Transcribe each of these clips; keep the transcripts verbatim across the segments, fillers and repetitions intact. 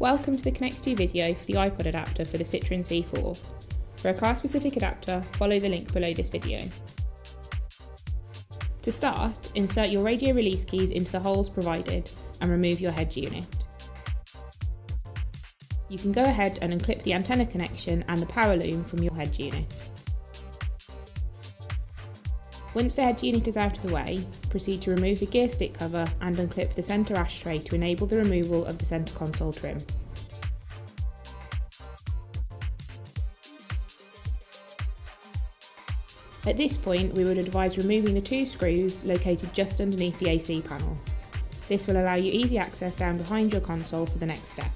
Welcome to the Connects two video for the iPod adapter for the Citroën C four. For a car-specific adapter, follow the link below this video. To start, insert your radio release keys into the holes provided and remove your head unit. You can go ahead and unclip the antenna connection and the power loom from your head unit. Once the head unit is out of the way, proceed to remove the gear stick cover and unclip the centre ashtray to enable the removal of the centre console trim. At this point, we would advise removing the two screws located just underneath the A C panel. This will allow you easy access down behind your console for the next step.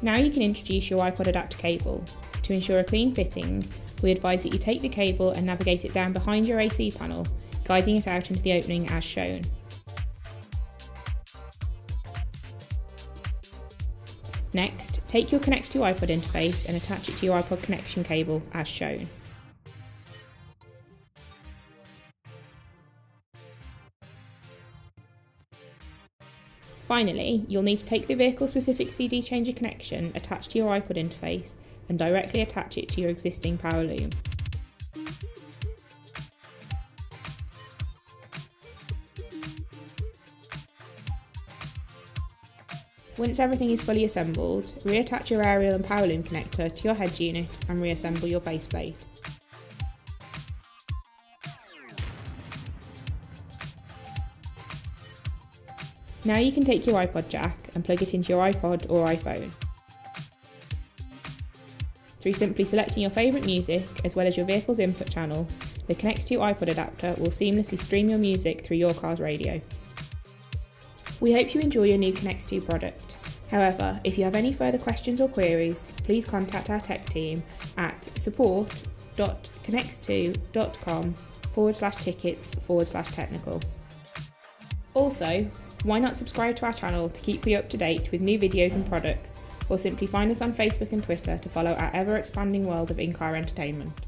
Now you can introduce your iPod adapter cable. To ensure a clean fitting, we advise that you take the cable and navigate it down behind your A C panel, guiding it out into the opening as shown. Next, take your Connects two iPod interface and attach it to your iPod connection cable as shown. Finally, you'll need to take the vehicle-specific C D changer connection attached to your iPod interface and directly attach it to your existing power loom. Once everything is fully assembled, reattach your aerial and power loom connector to your head unit and reassemble your faceplate. Now you can take your iPod jack and plug it into your iPod or iPhone. Through simply selecting your favourite music as well as your vehicle's input channel, the Connects two iPod adapter will seamlessly stream your music through your car's radio. We hope you enjoy your new Connects two product. However, if you have any further questions or queries, please contact our tech team at support dot connects two dot com forward slash tickets forward slash technical. Also, why not subscribe to our channel to keep you up to date with new videos and products, or simply find us on Facebook and Twitter to follow our ever-expanding world of in-car entertainment.